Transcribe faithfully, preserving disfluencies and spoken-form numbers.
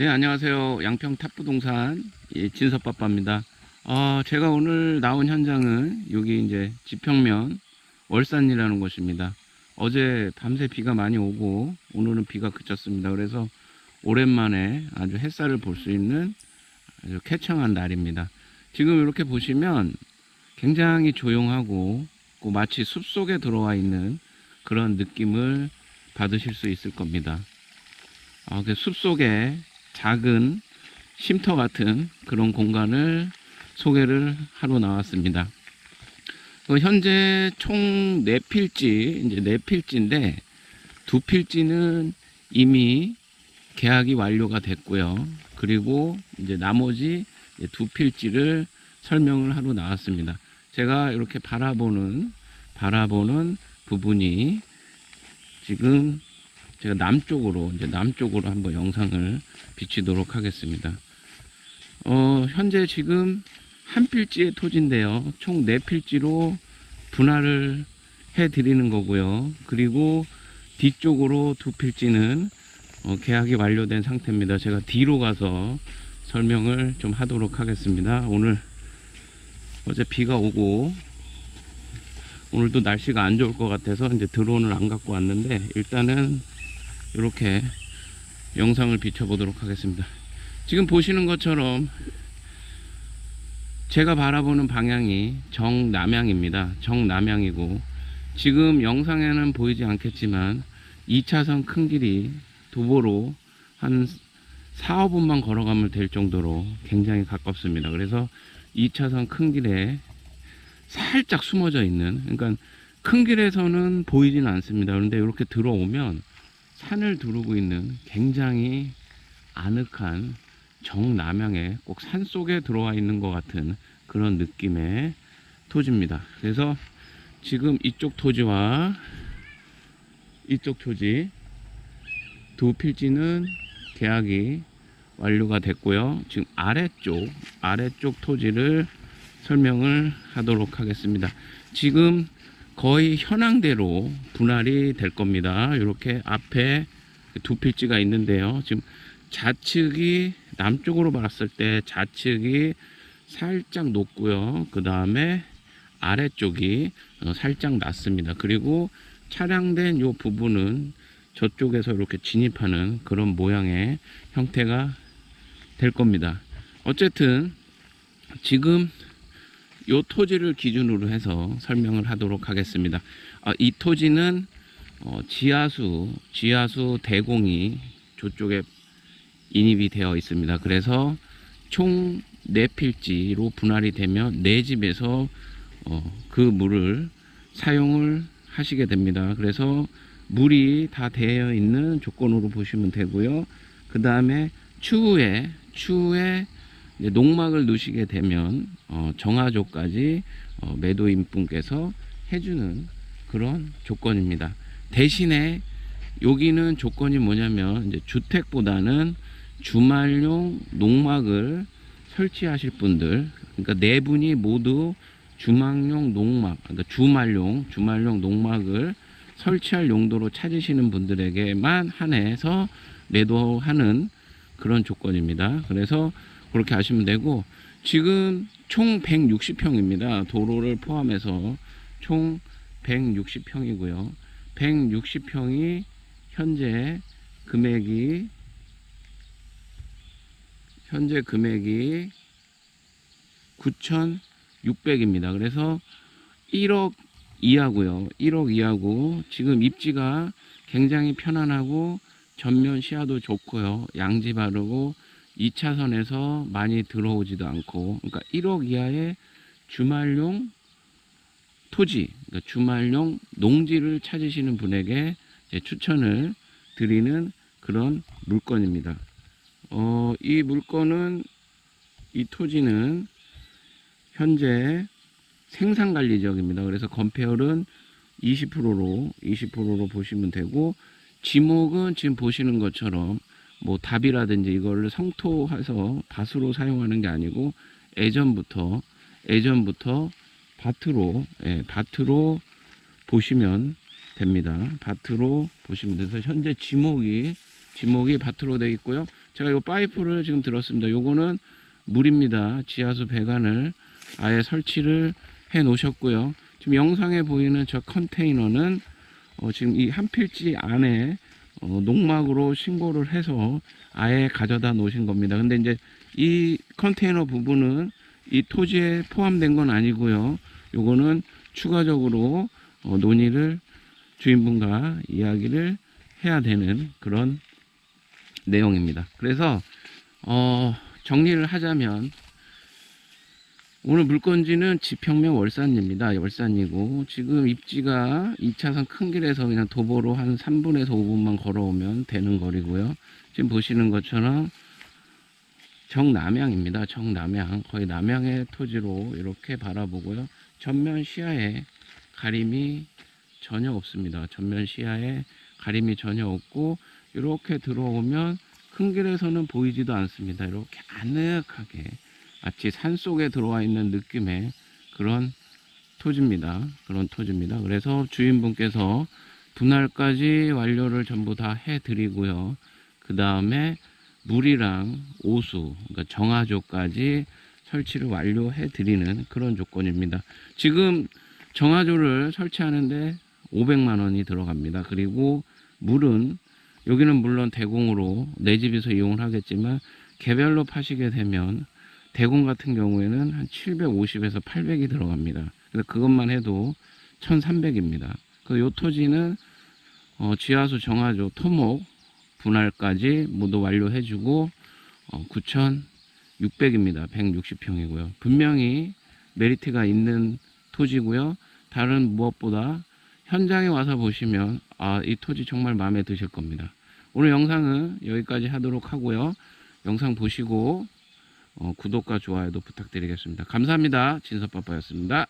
네, 안녕하세요. 양평탑부동산 예, 진섭빠빠입니다. 아, 제가 오늘 나온 현장은 여기 이제 지평면 월산이라는 곳입니다. 어제 밤새 비가 많이 오고 오늘은 비가 그쳤습니다. 그래서 오랜만에 아주 햇살을 볼 수 있는 아주 쾌청한 날입니다. 지금 이렇게 보시면 굉장히 조용하고 마치 숲속에 들어와 있는 그런 느낌을 받으실 수 있을 겁니다. 아, 그 숲속에 작은 쉼터 같은 그런 공간을 소개를 하러 나왔습니다. 어, 현재 총 네 필지, 이제 네 필지인데 두 필지는 이미 계약이 완료가 됐고요. 그리고 이제 나머지 두 필지를 설명을 하러 나왔습니다. 제가 이렇게 바라보는 바라보는 부분이 지금 제가 남쪽으로 이제 남쪽으로 한번 영상을 비치도록 하겠습니다. 어, 현재 지금 한 필지의 토지인데요. 총 네 필지로 분할을 해 드리는 거고요. 그리고 뒤쪽으로 두 필지는 어, 계약이 완료된 상태입니다. 제가 뒤로 가서 설명을 좀 하도록 하겠습니다. 오늘 어제 비가 오고 오늘도 날씨가 안 좋을 것 같아서 이제 드론을 안 갖고 왔는데 일단은 이렇게 영상을 비춰보도록 하겠습니다. 지금 보시는 것처럼 제가 바라보는 방향이 정남향입니다. 정남향이고 지금 영상에는 보이지 않겠지만 이 차선 큰 길이 도보로 한 사오 분만 걸어가면 될 정도로 굉장히 가깝습니다. 그래서 이 차선 큰 길에 살짝 숨어져 있는, 그러니까 큰 길에서는 보이진 않습니다. 그런데 이렇게 들어오면 산을 두르고 있는 굉장히 아늑한 정남향에 꼭 산 속에 들어와 있는 것 같은 그런 느낌의 토지입니다. 그래서 지금 이쪽 토지와 이쪽 토지 두 필지는 계약이 완료가 됐고요. 지금 아래쪽 아래쪽 토지를 설명을 하도록 하겠습니다. 지금 거의 현황대로 분할이 될 겁니다. 이렇게 앞에 두 필지가 있는데요. 지금 좌측이 남쪽으로 봤을 때 좌측이 살짝 높고요. 그 다음에 아래쪽이 살짝 낮습니다. 그리고 차량된 이 부분은 저쪽에서 이렇게 진입하는 그런 모양의 형태가 될 겁니다. 어쨌든 지금 이 토지를 기준으로 해서 설명을 하도록 하겠습니다. 아, 이 토지는 어, 지하수, 지하수 대공이 저쪽에 인입이 되어 있습니다. 그래서 총 네 필지로 분할이 되면 네 집에서 어, 그 물을 사용을 하시게 됩니다. 그래서 물이 다 되어 있는 조건으로 보시면 되고요. 그 다음에 추후에 추후에 농막을 넣으시게 되면 어, 정화조까지 어, 매도인분께서 해주는 그런 조건입니다. 대신에 여기는 조건이 뭐냐면 이제 주택보다는 주말용 농막을 설치하실 분들, 그러니까 네 분이 모두 주막용 농막, 그러니까 주말용 주말용 농막을 설치할 용도로 찾으시는 분들에게만 한해서 매도하는 그런 조건입니다. 그래서 그렇게 하시면 되고, 지금 총 백육십 평입니다. 도로를 포함해서 총 백육십 평이고요. 백육십 평이 현재 금액이 현재 금액이 구천육백입니다. 그래서 일억 이하고요. 일억 이하고 지금 입지가 굉장히 편안하고 전면 시야도 좋고요. 양지 바르고 이 차선에서 많이 들어오지도 않고, 그러니까 일억 이하의 주말용 토지, 그러니까 주말용 농지를 찾으시는 분에게 추천을 드리는 그런 물건입니다. 어, 이 물건은, 이 토지는 현재 생산관리 지역입니다. 그래서 건폐율은 이십 퍼센트로 이십 퍼센트로 보시면 되고, 지목은 지금 보시는 것처럼 뭐 답이라든지 이걸 성토해서 밭으로 사용하는 게 아니고 예전부터 예전부터 밭으로 예, 밭으로 보시면 됩니다. 밭으로 보시면 돼서 현재 지목이 지목이 밭으로 되어 있고요. 제가 이 파이프를 지금 들었습니다. 요거는 물입니다. 지하수 배관을 아예 설치를 해 놓으셨고요. 지금 영상에 보이는 저 컨테이너는 어 지금 이 한 필지 안에 어 농막으로 신고를 해서 아예 가져다 놓으신 겁니다. 근데 이제 이 컨테이너 부분은 이 토지에 포함된 건 아니고요. 요거는 추가적으로 어 논의를 주인분과 이야기를 해야 되는 그런 내용입니다. 그래서 어 정리를 하자면, 오늘 물건지는 지평면 월산입니다. 월산이고, 지금 입지가 이 차선 큰 길에서 그냥 도보로 한 삼 분에서 오 분만 걸어오면 되는 거리고요. 지금 보시는 것처럼 정남향입니다. 정남향, 거의 남향의 토지로 이렇게 바라보고요. 전면 시야에 가림이 전혀 없습니다. 전면 시야에 가림이 전혀 없고, 이렇게 들어오면 큰 길에서는 보이지도 않습니다. 이렇게 아늑하게 마치 산 속에 들어와 있는 느낌의 그런 토지입니다. 그런 토지입니다. 그래서 주인분께서 분할까지 완료를 전부 다 해드리고요. 그 다음에 물이랑 오수, 그러니까 정화조까지 설치를 완료해드리는 그런 조건입니다. 지금 정화조를 설치하는데 오백만 원이 들어갑니다. 그리고 물은 여기는 물론 대공으로 내 집에서 이용을 하겠지만, 개별로 파시게 되면 대공 같은 경우에는 한 칠백오십에서 팔백이 들어갑니다. 근데 그것만 해도 천삼백입니다. 그래서 이 토지는 어, 지하수 정화조 토목 분할까지 모두 완료해주고 어, 구천육백입니다. 백육십 평이고요. 분명히 메리트가 있는 토지고요. 다른 무엇보다 현장에 와서 보시면 아, 이 토지 정말 마음에 드실 겁니다. 오늘 영상은 여기까지 하도록 하고요. 영상 보시고 어, 구독과 좋아요도 부탁드리겠습니다. 감사합니다. 진서빠빠였습니다.